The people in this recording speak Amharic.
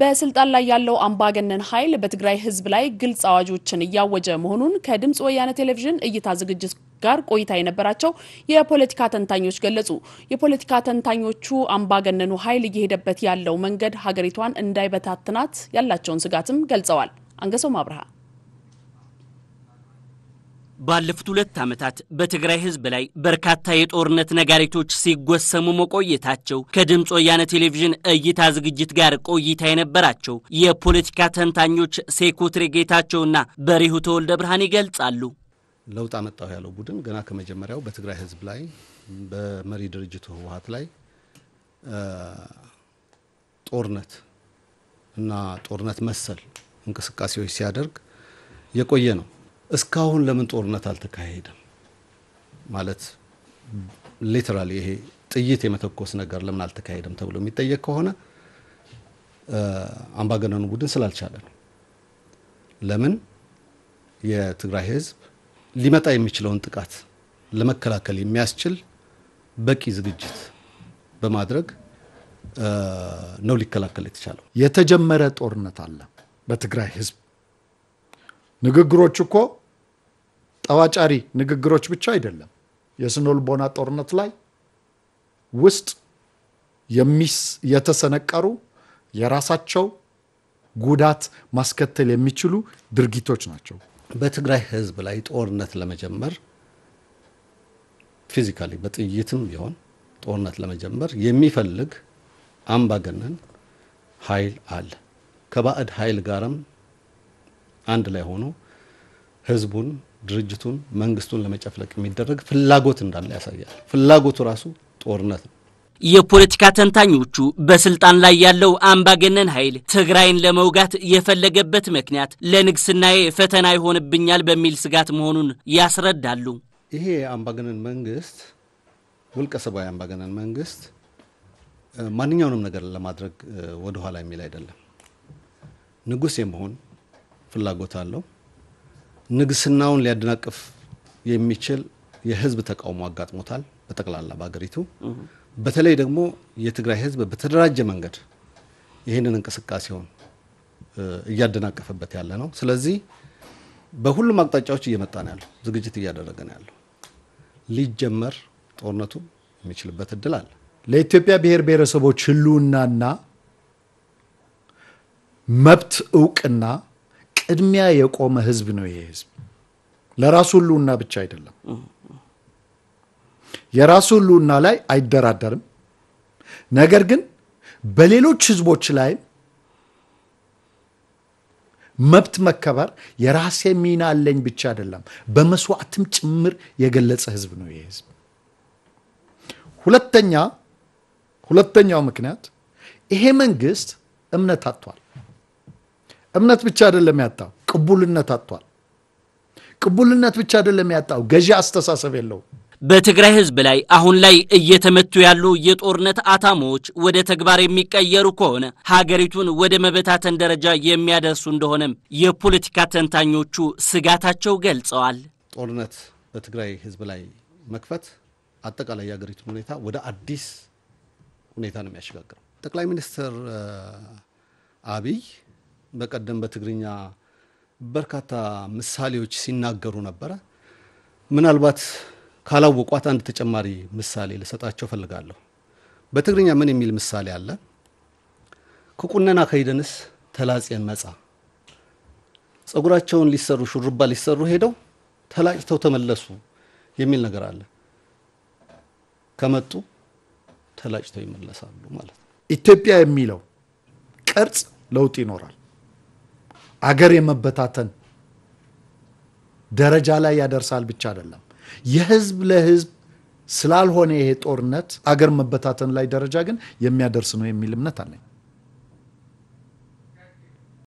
በስልጣን ላይ ያለው አምባገነን ኃይል በትግራይ ህዝብ ላይ ግልጽ አዋጆችን ያወጀ መሆኑን ከድምጽ ወያነ ቴሌቪዥን እይታ ዝግጅት ጋር ቆይታ የነበራቸው የፖለቲካ ተንታኞች ገለጹ። የፖለቲካ ተንታኞቹ አምባገነኑ ኃይል እየሄደበት ያለው መንገድ ሀገሪቷን እንዳይበታትናት ያላቸውን ስጋትም ገልጸዋል። አንገሶም አብርሃ ባለፉት 2 አመታት በትግራይ ህዝብ ላይ በርካታ የጦርነት ነጋሪቶች ሲጎሰሙ መቆየታቸው ከድምጽ ወያነ ቴሌቪዥን እይታ ዝግጅት ጋር ቆይታ የነበራቸው የፖለቲካ ተንታኞች ሴኮትሪ ጌታቸውና በሪሁ ተወልደ ብርሃን ይገልጻሉ። ለውጥ አመጣው ያለው ቡድን ገና ከመጀመሪያው በትግራይ ህዝብ ላይ በመሪ ድርጅቱ ህወሓት ላይ ጦርነት እና ጦርነት መሰል እንቅስቃሴዎች ሲያደርግ የቆየ ነው። እስካሁን ለምን ጦርነት አልተካሄደም ማለት ሊተራሊ ይሄ ጥይት የመተኮስ ነገር ለምን አልተካሄደም ተብሎ የሚጠየቅ ከሆነ አምባገነኑ ቡድን ስላልቻለ ነው። ለምን የትግራይ ህዝብ ሊመጣ የሚችለውን ጥቃት ለመከላከል የሚያስችል በቂ ዝግጅት በማድረግ ነው ሊከላከል የተቻለው። የተጀመረ ጦርነት አለ በትግራይ ህዝብ ንግግሮች እኮ ጣዋጫሪ ንግግሮች ብቻ አይደለም የስነልቦና ጦርነት ላይ ውስጥ የተሰነቀሩ የራሳቸው ጉዳት ማስከተል የሚችሉ ድርጊቶች ናቸው። በትግራይ ህዝብ ላይ ጦርነት ለመጀመር ፊዚካሊ በጥይትም ቢሆን ጦርነት ለመጀመር የሚፈልግ አምባገነን ኃይል አለ። ከባዕድ ኃይል ጋርም አንድ ላይ ሆኖ ህዝቡን ድርጅቱን መንግስቱን ለመጨፍለቅ የሚደረግ ፍላጎት እንዳለ ያሳያል። ፍላጎቱ ራሱ ጦርነት ነው። የፖለቲካ ተንታኞቹ በስልጣን ላይ ያለው አምባገነን ኃይል ትግራይን ለመውጋት የፈለገበት ምክንያት ለንግስናዬ ፈተና ይሆንብኛል በሚል ስጋት መሆኑን ያስረዳሉ። ይሄ አምባገነን መንግስት ወልቀሰባይ አምባገነን መንግስት ማንኛውንም ነገር ለማድረግ ወደ ኋላ የሚል አይደለም። ንጉስ የመሆን ፍላጎት አለው። ንግስናውን ሊያደናቅፍ የሚችል የህዝብ ተቃውሞ አጋጥሞታል በተቀላላ ባገሪቱ። በተለይ ደግሞ የትግራይ ህዝብ በተደራጀ መንገድ ይሄንን እንቅስቃሴውን እያደናቀፈበት ያለ ነው። ስለዚህ በሁሉም አቅጣጫዎች እየመጣ ነው ያለው ዝግጅት እያደረገ ነው ያለው። ሊጀመር ጦርነቱ የሚችልበት እድል አለ። ለኢትዮጵያ ብሔር ብሔረሰቦች ህልውናና መብት ዕውቅና እድሚያ የቆመ ህዝብ ነው። ይሄ ህዝብ ለራሱ ሁሉና ብቻ አይደለም የራሱ ሁሉና ላይ አይደራደርም። ነገር ግን በሌሎች ህዝቦች ላይ መብት መከበር የራሴ ሚና አለኝ ብቻ አይደለም በመስዋዕትም ጭምር የገለጸ ህዝብ ነው ይሄ ህዝብ። ሁለተኛው ምክንያት ይሄ መንግስት እምነት አጥቷል። እምነት ብቻ አይደለም ያጣው ቅቡልነት አጥቷል። ቅቡልነት ብቻ አይደለም ያጣው ገዢ አስተሳሰብ የለው። በትግራይ ህዝብ ላይ አሁን ላይ እየተመቱ ያሉ የጦርነት አታሞች ወደ ተግባር የሚቀየሩ ከሆነ ሀገሪቱን ወደ መበታተን ደረጃ የሚያደርሱ እንደሆነም የፖለቲካ ተንታኞቹ ስጋታቸው ገልጸዋል። ጦርነት በትግራይ ህዝብ ላይ መክፈት አጠቃላይ ሀገሪቱ ሁኔታ ወደ አዲስ ሁኔታ ነው የሚያሽጋግረው። ጠቅላይ ሚኒስትር አብይ በቀደም በትግርኛ በርካታ ምሳሌዎች ሲናገሩ ነበር። ምናልባት ካላወቋት አንድ ተጨማሪ ምሳሌ ለሰጣቸው ፈልጋለሁ። በትግርኛ ምን የሚል ምሳሌ አለ? ከቁነና ከይደንስ ተላጽየን መጻ ጸጉራቸውን ሊሰሩ ሹርባ ሊሰሩ ሄደው ተላጭተው ተመለሱ የሚል ነገር አለ። ከመጡ ተላጭተው ይመለሳሉ ማለት ነው። ኢትዮጵያ የሚለው ቅርጽ ለውጥ ይኖራል። አገር የመበታተን ደረጃ ላይ ያደርሳል ብቻ አይደለም የህዝብ ለህዝብ ስላልሆነ ይሄ ጦርነት አገር መበታተን ላይ ደረጃ ግን የሚያደርስ ነው የሚል እምነት አለኝ።